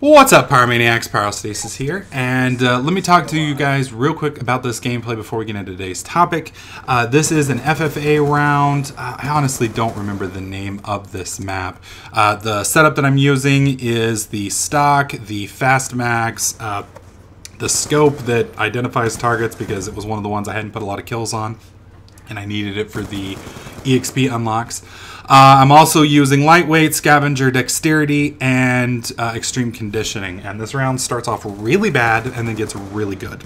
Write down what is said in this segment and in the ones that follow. What's up, Pyromaniacs? Pyro Stasis here, and let me talk to you guys real quick about this gameplay before we get into today's topic. This is an FFA round. I honestly don't remember the name of this map. The setup that I'm using is the stock, the fast max, the scope that identifies targets because it was one of the ones I hadn't put a lot of kills on, and I needed it for the EXP unlocks. I'm also using lightweight, scavenger, dexterity, and extreme conditioning. And this round starts off really bad and then gets really good.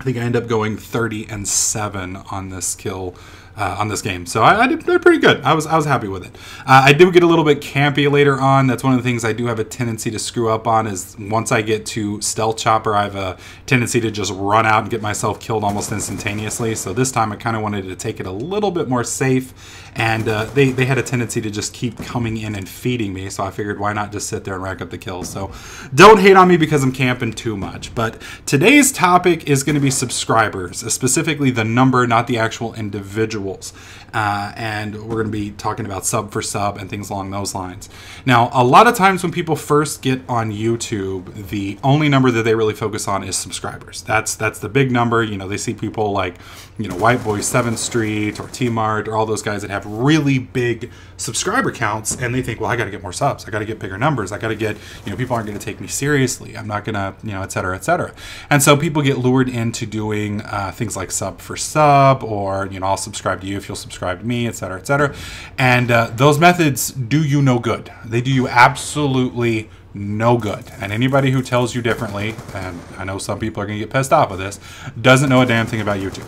I think I end up going 30-7 on this kill, on this game. So I did pretty good. I was happy with it. I do get a little bit campy later on. That's one of the things I do have a tendency to screw up on is once I get to Stealth Chopper, I have a tendency to just run out and get myself killed almost instantaneously. So this time I kind of wanted to take it a little bit more safe. And they had a tendency to just keep coming in and feeding me. So I figured why not just sit there and rack up the kills. So don't hate on me because I'm camping too much. But today's topic is going to be subscribers, specifically the number, not the actual individuals. And we're going to be talking about sub for sub and things along those lines. Now, a lot of times when people first get on YouTube, the only number that they really focus on is subscribers. That's the big number. You know, they see people like, you know, White Boy 7th Street or T-Mart or all those guys that have really big subscriber counts, and they think, well, I got to get more subs. I got to get bigger numbers. I got to get, you know, people aren't going to take me seriously. I'm not going to, you know, et cetera, et cetera. And so people get lured into doing things like sub for sub, or, you know, I'll subscribe to you if you'll subscribe to me, et cetera, et cetera. And those methods do you no good. They do you absolutely no good. And anybody who tells you differently, and I know some people are going to get pissed off with this, doesn't know a damn thing about YouTube.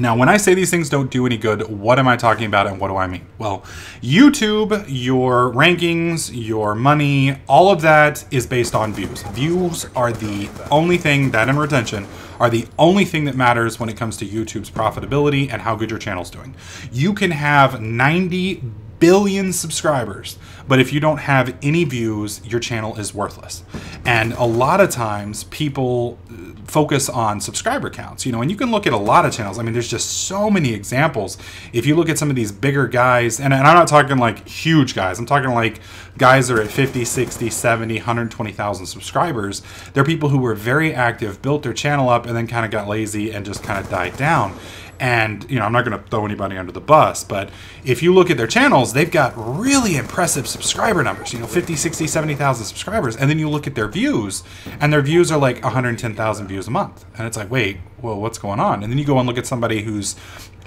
Now, when I say these things don't do any good, what am I talking about and what do I mean? Well, YouTube, your rankings, your money, all of that is based on views. Views are the only thing, that and retention, are the only thing that matters when it comes to YouTube's profitability and how good your channel's doing. You can have 90 billion subscribers, but if you don't have any views, your channel is worthless. And a lot of times people focus on subscriber counts, you know, and you can look at a lot of channels. I mean, there's just so many examples. If you look at some of these bigger guys, and I'm not talking like huge guys, I'm talking like guys that are at 50, 60, 70, 120,000 subscribers. They're people who were very active, built their channel up, and then kind of got lazy and just kind of died down. And, you know, I'm not going to throw anybody under the bus, but if you look at their channels, they've got really impressive subscriber numbers, you know, 50, 60, 70,000 subscribers. And then you look at their views, and their views are like 110,000 views a month. And it's like, wait, well, what's going on? And then you go and look at somebody whose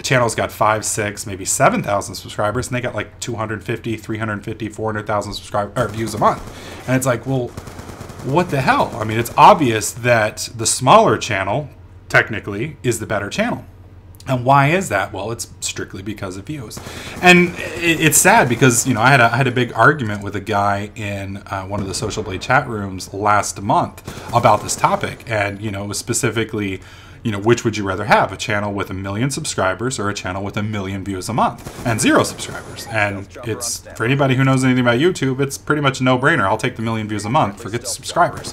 channel's got 5, 6, maybe 7,000 subscribers, and they got like 250, 350, 400,000 subscribers or views a month. And it's like, well, what the hell? I mean, it's obvious that the smaller channel technically is the better channel. And why is that? Well, it's strictly because of views. And it's sad because, you know, I had a big argument with a guy in one of the Social Blade chat rooms last month about this topic. And, you know, it was specifically, you know, which would you rather have, a channel with 1 million subscribers or a channel with 1 million views a month and 0 subscribers? And it's, for anybody who knows anything about YouTube, it's pretty much a no-brainer. I'll take the 1 million views a month, forget the subscribers.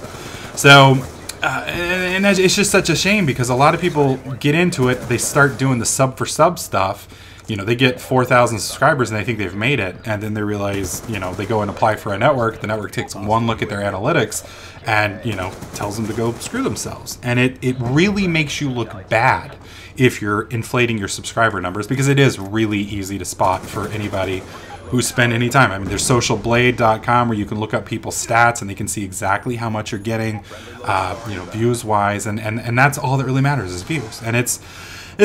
So... and it's just such a shame because a lot of people get into it, they start doing the sub for sub stuff, you know, they get 4,000 subscribers and they think they've made it, and then they realize, you know, they go and apply for a network, the network takes one look at their analytics and, you know, tells them to go screw themselves. And it really makes you look bad if you're inflating your subscriber numbers, because it is really easy to spot for anybody who spend any time. I mean, there's socialblade.com where you can look up people's stats and they can see exactly how much you're getting, you know, views wise, and that's all that really matters is views. And it's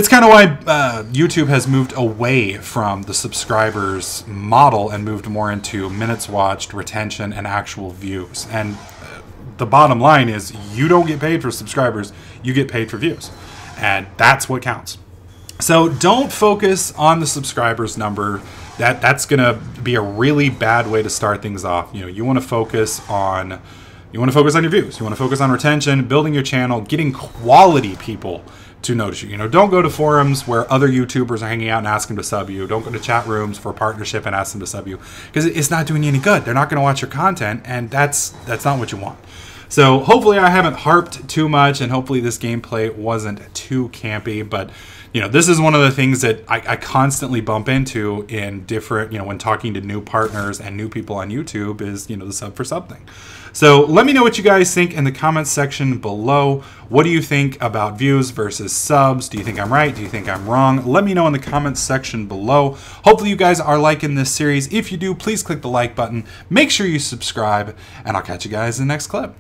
kind of why YouTube has moved away from the subscribers model and moved more into minutes watched, retention, and actual views. And the bottom line is you don't get paid for subscribers, you get paid for views, and that's what counts. So don't focus on the subscribers number. That's going to be a really bad way to start things off. You know, you want to focus on your views. You want to focus on retention, building your channel, getting quality people to notice you. You know, don't go to forums where other YouTubers are hanging out and ask them to sub you. Don't go to chat rooms for partnership and ask them to sub you, because it's not doing you any good. They're not going to watch your content, and that's not what you want. So hopefully I haven't harped too much, and hopefully this gameplay wasn't too campy, but you know, this is one of the things that I constantly bump into in different, you know, when talking to new partners and new people on YouTube is, you know, the sub for something. So let me know what you guys think in the comments section below. What do you think about views versus subs? Do you think I'm right? Do you think I'm wrong? Let me know in the comments section below. Hopefully you guys are liking this series. If you do, please click the like button. Make sure you subscribe, and I'll catch you guys in the next clip.